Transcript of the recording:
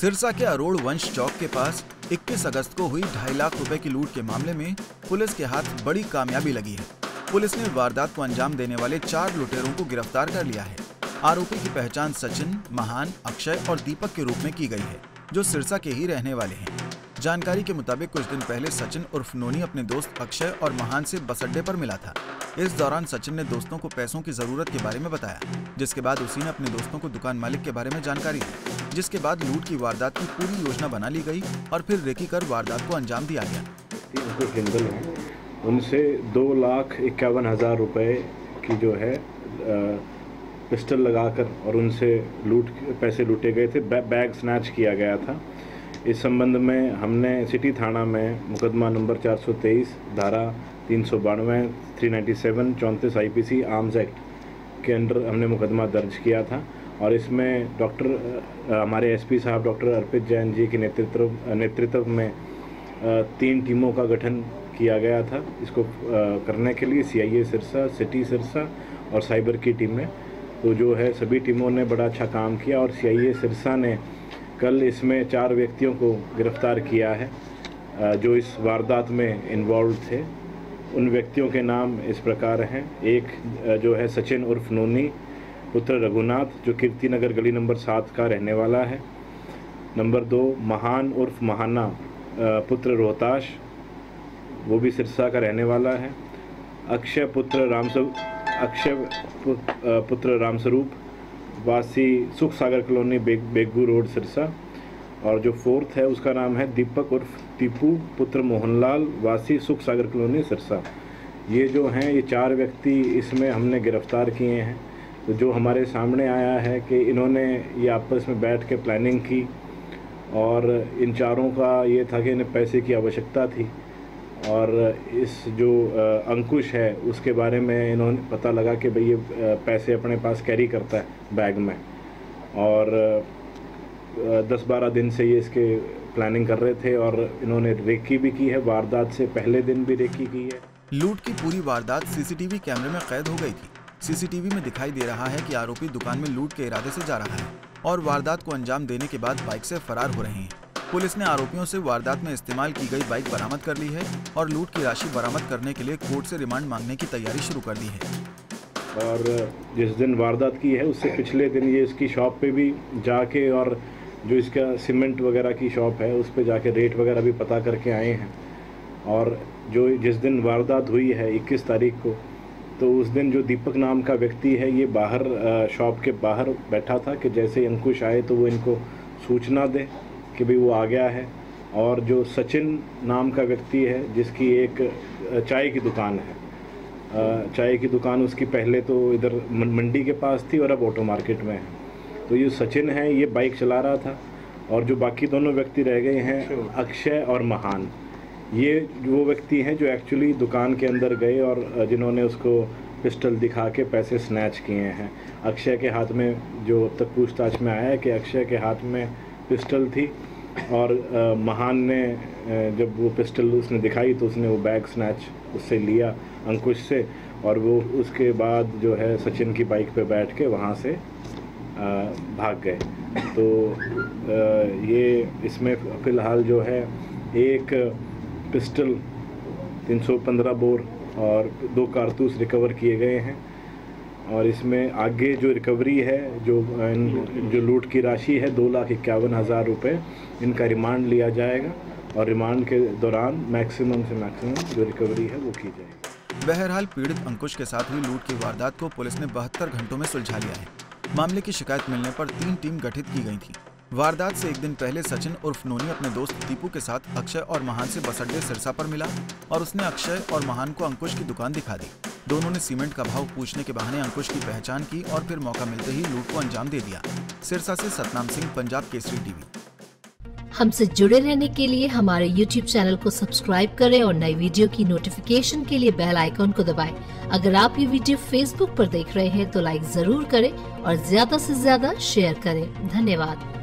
सिरसा के अरोड़ वंश चौक के पास 21 अगस्त को हुई 2.5 लाख रुपए की लूट के मामले में पुलिस के हाथ बड़ी कामयाबी लगी है। पुलिस ने वारदात को अंजाम देने वाले 4 लुटेरों को गिरफ्तार कर लिया है। आरोपी की पहचान सचिन, महान, अक्षय और दीपक के रूप में की गई है, जो सिरसा के ही रहने वाले हैं। जानकारी के मुताबिक कुछ दिन पहले सचिन उर्फ नोनी अपने दोस्त अक्षय और महान से बस अड्डे पर मिला था। इस दौरान सचिन ने दोस्तों को पैसों की जरूरत के बारे में बताया, जिसके बाद उसी ने अपने दोस्तों को दुकान मालिक के बारे में जानकारी दी, जिसके बाद लूट की वारदात की पूरी योजना बना ली गई और फिर रेकी कर वारदात को अंजाम दिया गया। उनसे 2,51,000 रुपये की जो है पिस्टल लगाकर और उनसे पैसे लूटे गए थे। बैग स्नैच किया गया था। इस संबंध में हमने सिटी थाना में मुकदमा नंबर 423 धारा 392 397 34 IPC आर्म्स एक्ट के अंडर हमने मुकदमा दर्ज किया था और इसमें हमारे एसपी साहब डॉक्टर अर्पित जैन जी के नेतृत्व में 3 टीमों का गठन किया गया था। इसको करने के लिए CIA सिरसा, सिटी सिरसा और साइबर की टीम में तो जो है सभी टीमों ने बड़ा अच्छा काम किया और CIA सिरसा ने कल इसमें 4 व्यक्तियों को गिरफ्तार किया है जो इस वारदात में इन्वॉल्व थे। उन व्यक्तियों के नाम इस प्रकार हैं। एक जो है सचिन उर्फ नोनी पुत्र रघुनाथ जो कीर्ति नगर गली नंबर 7 का रहने वाला है। नंबर 2 महान उर्फ महाना पुत्र रोहताश, वो भी सिरसा का रहने वाला है। अक्षय पुत्र रामस्वरूप वासी सुख सागर कॉलोनी बेगू रोड सिरसा। और जो 4th है उसका नाम है दीपक उर्फ टीपू पुत्र मोहनलाल वासी सुख सागर कॉलोनी सिरसा। ये जो हैं ये 4 व्यक्ति इसमें हमने गिरफ्तार किए हैं। तो जो हमारे सामने आया है कि इन्होंने ये आपस में बैठ के प्लानिंग की और इन चारों का ये था कि इन्हें पैसे की आवश्यकता थी और इस जो अंकुश है उसके बारे में इन्होंने पता लगा कि भाई ये पैसे अपने पास कैरी करता है बैग में और 10-12 दिन से ये इसके प्लानिंग कर रहे थे और इन्होंने रेकी भी की है। वारदात से पहले दिन भी रेकी की है। लूट की पूरी वारदात CCTV कैमरे में कैद हो गई थी। CCTV में दिखाई दे रहा है कि आरोपी दुकान में लूट के इरादे से जा रहा है और वारदात को अंजाम देने के बाद बाइक से फरार हो रहे हैं। पुलिस ने आरोपियों से वारदात में इस्तेमाल की गई बाइक बरामद कर ली है और लूट की राशि बरामद करने के लिए कोर्ट से रिमांड मांगने की तैयारी शुरू कर दी है। और जिस दिन वारदात की है उससे पिछले दिन ये इसकी शॉप पे भी जाके और जो इसका सीमेंट वगैरह की शॉप है उस पे जाके रेट वगैरह भी पता करके आए हैं। और जो जिस दिन वारदात हुई है 21 तारीख को, तो उस दिन जो दीपक नाम का व्यक्ति है ये बाहर शॉप के बाहर बैठा था कि जैसे अंकुश आए तो वो इनको सूचना दे कि भाई वो आ गया है। और जो सचिन नाम का व्यक्ति है जिसकी एक चाय की दुकान है, चाय की दुकान उसकी पहले तो इधर मंडी के पास थी और अब ऑटो मार्केट में है। तो ये सचिन है, ये बाइक चला रहा था और जो बाकी दोनों व्यक्ति रह गए हैं अक्षय और महान, ये वो व्यक्ति हैं जो एक्चुअली दुकान के अंदर गए और जिन्होंने उसको पिस्टल दिखा के पैसे स्नैच किए हैं। अक्षय के हाथ में जो अब तक पूछताछ में आया है कि अक्षय के हाथ में पिस्टल थी और महान ने जब वो पिस्टल उसने दिखाई तो उसने वो बैग स्नैच उससे लिया अंकुश से और वो उसके बाद जो है सचिन की बाइक पे बैठ के वहाँ से भाग गए। तो ये इसमें फ़िलहाल जो है एक पिस्टल 315 बोर और 2 कारतूस रिकवर किए गए हैं। और इसमें आगे जो रिकवरी है जो लूट की राशि है 2,51,000 रुपये, इनका रिमांड लिया जाएगा और रिमांड के दौरान मैक्सिमम से मैक्सिमम जो रिकवरी है वो की जाएगी। बहरहाल पीड़ित अंकुश के साथ हुई लूट की वारदात को पुलिस ने 72 घंटों में सुलझा लिया है। मामले की शिकायत मिलने पर 3 टीम गठित की गई थी। वारदात से एक दिन पहले सचिन उर्फ नोनी अपने दोस्त दीपू के साथ अक्षय और महान से बस अड्डे सिरसा पर मिला और उसने अक्षय और महान को अंकुश की दुकान दिखा दी। दोनों ने सीमेंट का भाव पूछने के बहाने अंकुश की पहचान की और फिर मौका मिलते ही लूट को अंजाम दे दिया। सिरसा से सतनाम सिंह, पंजाब केसरी टीवी। हमसे जुड़े रहने के लिए हमारे YouTube चैनल को सब्सक्राइब करें और नई वीडियो की नोटिफिकेशन के लिए बेल आइकॉन को दबाएं। अगर आप ये वीडियो Facebook पर देख रहे हैं तो लाइक जरूर करें और ज्यादा से ज्यादा शेयर करें। धन्यवाद।